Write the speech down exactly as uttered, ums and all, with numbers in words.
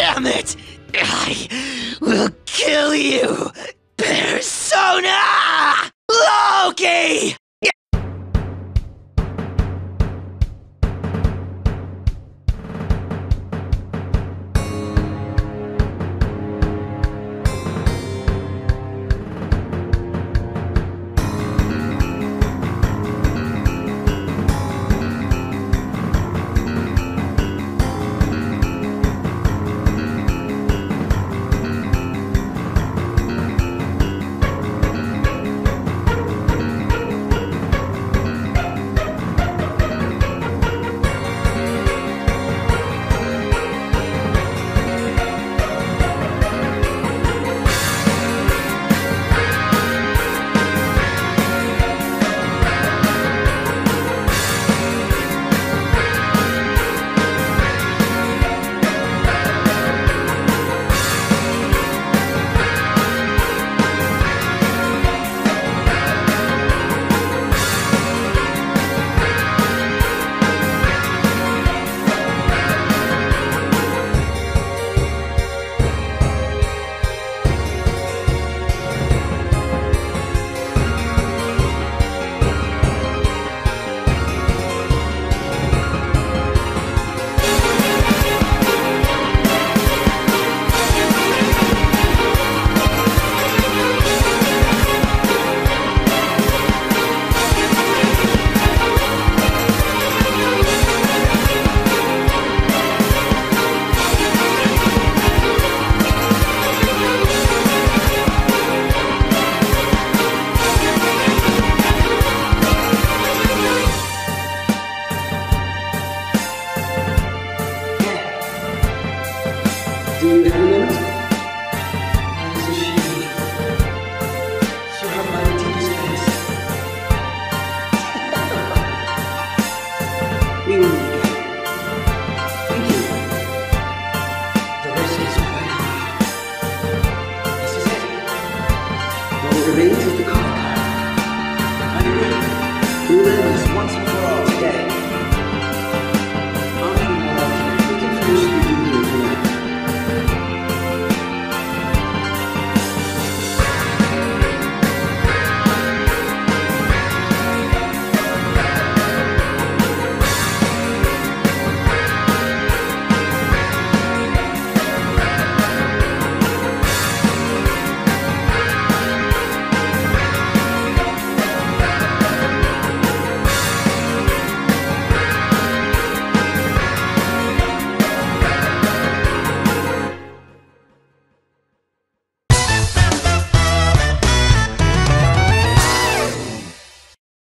damn it! I will kill you, Persona! Loki! Remains of the